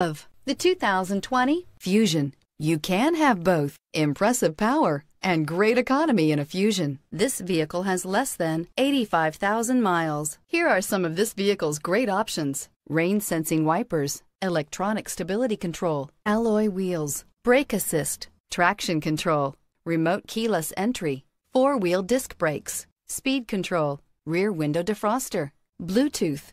Of the 2020 Fusion. You can have both impressive power and great economy in a Fusion. This vehicle has less than 85,000 miles. Here are some of this vehicle's great options: rain sensing wipers, electronic stability control, alloy wheels, brake assist, traction control, remote keyless entry, four-wheel disc brakes, speed control, rear window defroster, Bluetooth.